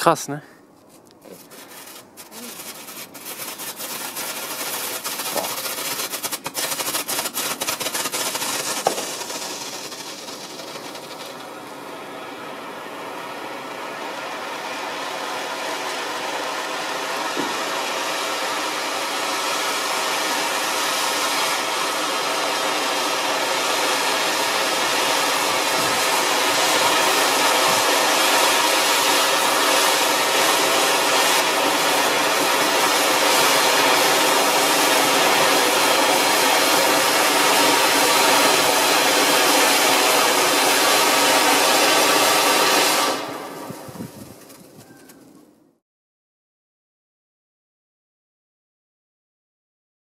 krass, ne?